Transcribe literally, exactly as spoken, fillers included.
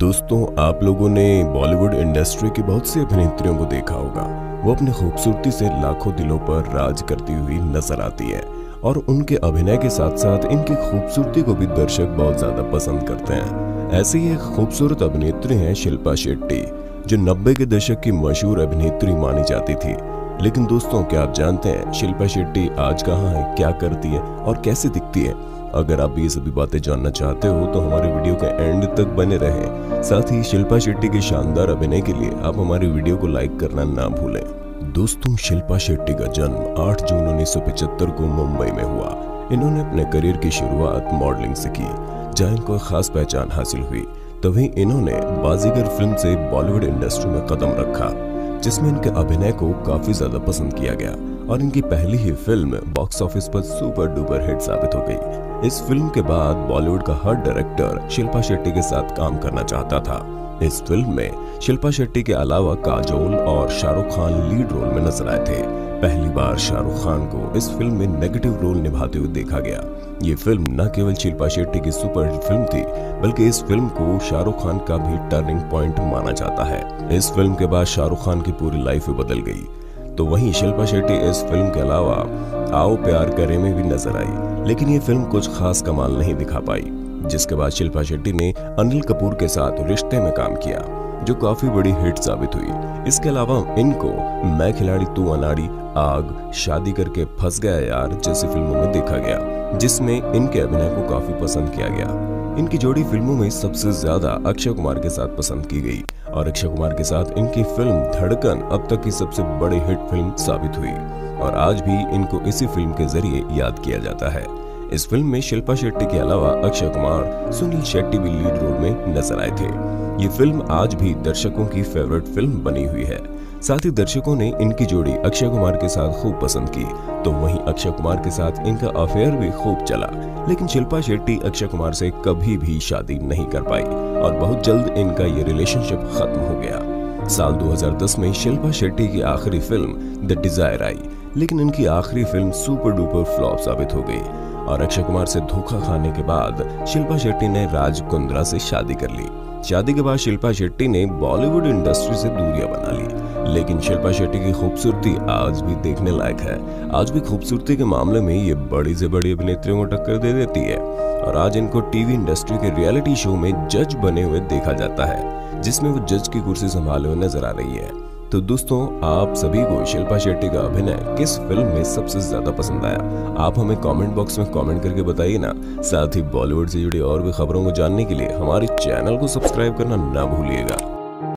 दोस्तों, आप लोगों ने बॉलीवुड इंडस्ट्री की बहुत सी अभिनेत्रियों को देखा होगा। वो अपनी खूबसूरती से लाखों दिलों पर राज करती हुई नजर आती है और उनके अभिनय के साथ साथ इनकी खूबसूरती को भी दर्शक बहुत ज्यादा पसंद करते हैं। ऐसी ही एक खूबसूरत अभिनेत्री हैं शिल्पा शेट्टी, जो नब्बे के दशक की मशहूर अभिनेत्री मानी जाती थी। लेकिन दोस्तों, क्या आप जानते हैं शिल्पा शेट्टी आज कहाँ है, क्या करती है और कैसे दिखती है? अगर आप ये सभी बातें जानना चाहते हो तो हमारे वीडियो के एंड तक बने रहें। साथ ही शिल्पा शेट्टी के शानदार अभिनय के लिए आप हमारे वीडियो को लाइक करना ना भूलें। दोस्तों, शिल्पा शेट्टी का जन्म आठ जून उन्नीस सौ पचहत्तर को मुंबई में हुआ। इन्होंने अपने करियर की शुरुआत मॉडलिंग से की, जहां इनको खास पहचान हासिल हुई। तभी इन्होंने बाजीगर फिल्म से बॉलीवुड इंडस्ट्री में कदम रखा, जिसमें इनके अभिनय को काफी ज्यादा पसंद किया गया और इनकी पहली ही फिल्म बॉक्स ऑफिस पर सुपर डुपर हिट साबित हो गई। इस फिल्म के बाद बॉलीवुड का हर डायरेक्टर शिल्पा शेट्टी के साथ काम करना चाहता था। इस फिल्म में शिल्पा शेट्टी के अलावा काजोल और शाहरुख खान लीड रोल में नजर आए थे। पहली बार शाहरुख खान को इस फिल्म में नेगेटिव रोल निभाते हुए देखा गया। ये फिल्म न केवल शिल्पा शेट्टी की सुपरहिट फिल्म थी, बल्कि इस फिल्म को शाहरुख खान का भी टर्निंग पॉइंट माना जाता है। इस फिल्म के बाद शाहरुख खान की पूरी लाइफ बदल गई। तो वहीं शिल्पा शेट्टी इस फिल्म के अलावा आओ प्यार करे में भी नजर आई, लेकिन ये फिल्म कुछ खास कमाल नहीं दिखा पाई। जिसके बाद शिल्पा शेट्टी ने अनिल कपूर के साथ रिश्ते में काम किया, जो काफी बड़ी हिट साबित हुई। इसके अलावा इनको मैं खिलाड़ी तू अनाड़ी, आग, शादी करके फंस गया यार जैसी फिल्मों में देखा गया, जिसमें इनके अभिनय को काफी पसंद किया गया। इनकी जोड़ी फिल्मों में सबसे ज्यादा अक्षय कुमार के साथ पसंद की गई और अक्षय कुमार के साथ इनकी फिल्म धड़कन अब तक की सबसे बड़ी हिट फिल्म साबित हुई और आज भी इनको इसी फिल्म के जरिए याद किया जाता है। इस फिल्म में शिल्पा शेट्टी के अलावा अक्षय कुमार, सुनील शेट्टी भी लीड रोल में नजर आए थे। ये फिल्म आज भी दर्शकों की फेवरेट फिल्म बनी हुई है। साथ ही दर्शकों ने इनकी जोड़ी अक्षय कुमार के साथ खूब पसंद की, तो वहीं अक्षय कुमार के साथ इनका अफेयर भी खूब चला। लेकिन शिल्पा शेट्टी अक्षय कुमार से कभी भी शादी नहीं कर पाई और बहुत जल्द इनका ये रिलेशनशिप खत्म हो गया। साल दो हज़ार दस में शिल्पा शेट्टी की आखिरी फिल्म द डिजायर आई, लेकिन इनकी आखिरी फिल्म सुपर डुपर फ्लॉप साबित हो गई और अक्षय कुमार से धोखा खाने के बाद शिल्पा शेट्टी ने राज कुंद्रा से शादी कर ली। शादी के बाद शिल्पा शेट्टी ने बॉलीवुड इंडस्ट्री से दूरियां बना ली, लेकिन शिल्पा शेट्टी की खूबसूरती आज भी देखने लायक है। आज भी खूबसूरती के मामले में ये बड़ी से बड़ी अभिनेत्रियों को टक्कर दे देती है और आज इनको टीवी इंडस्ट्री के रियलिटी शो में जज बने हुए देखा जाता है, जिसमें वो जज की कुर्सी संभाले हुए नजर आ रही है। तो दोस्तों, आप सभी को शिल्पा शेट्टी का अभिनय किस फिल्म में सबसे ज्यादा पसंद आया, आप हमें कमेंट बॉक्स में कमेंट करके बताइए ना। साथ ही बॉलीवुड से जुड़ी और भी खबरों को जानने के लिए हमारे चैनल को सब्सक्राइब करना ना भूलिएगा।